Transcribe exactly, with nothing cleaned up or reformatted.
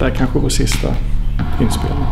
Det här kanske var sista inspelningen.